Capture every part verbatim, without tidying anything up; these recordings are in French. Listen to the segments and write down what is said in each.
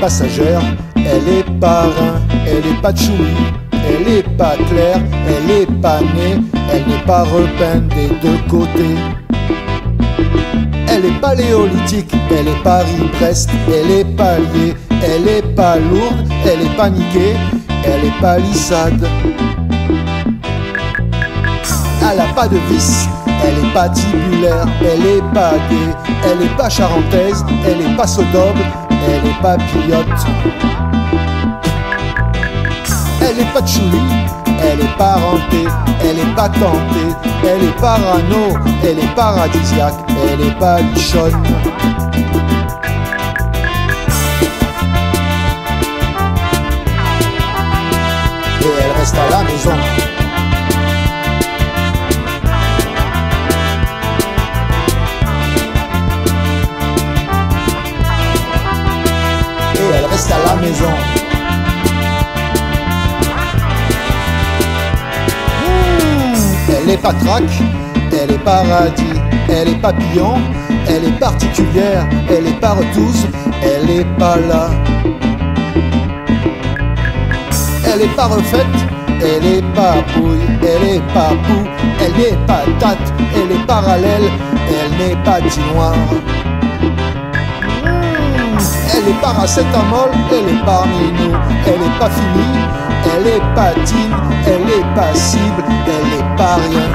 passagère. Elle est pas rein, elle est pas tchoui, elle est pas claire, elle est pas née, elle n'est pas repeinte des deux côtés. Elle est paléolithique, elle est Paris-Brest, elle est pas liée, elle est pas lourde, elle est paniquée, elle est palissade. Elle a pas de vis, elle est pas tibulaire, elle est pas gay, elle est pas charentaise, elle est pas sodobe, elle est pas piotte. Elle est pas tchouli, elle est pas rentée, elle est pas tentée, elle est parano, elle est paradisiaque, elle est pas lichonne. Et elle reste à la maison. Reste à la maison. Mmh. Elle est pas traque, elle est paradis, elle est papillon, elle est particulière, elle est pas retousse, elle est pas là. Elle est pas refaite, elle est pas bouille, elle est pas boue, elle n'est pas date, elle est parallèle, elle n'est pas du noir. Elle est paracétamol, elle est parmi nous, elle est pas finie, elle est pas digne, elle est pas cible, elle est pas rien.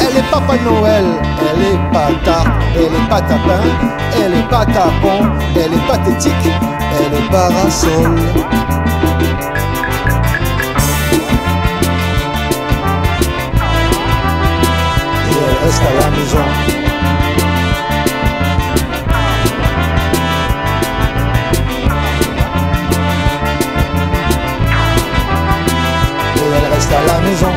Elle est Papa Noël, elle est pas tarte, elle est pas tapin, elle est pas tapon, elle est pathétique, elle est parasol. Et elle reste à la maison. À la maison.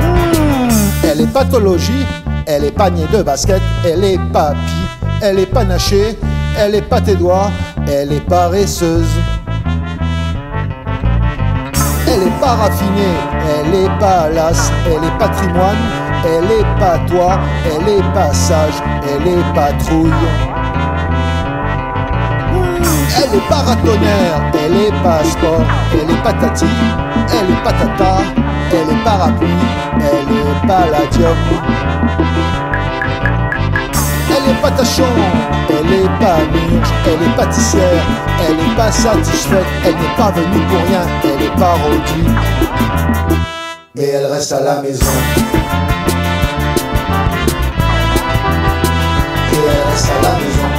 Mmh. Elle est pathologie, elle est panier de basket, elle est papy, elle est panachée, elle est pâté doigts, elle est paresseuse. Elle est pas raffinée, elle est pas lasse, elle est patrimoine, elle est pas toi, elle est pas sage, elle est pas trouille. Elle est pas ratonnière, elle est pas sport, elle est patati, elle est patata, elle est parapluie, elle est palladium. Elle est patachon, elle est pas mûche, elle est pâtissière, elle est pas satisfaite, elle n'est pas venue pour rien, elle est parodie. Mais elle reste à la maison. Et elle reste à la maison.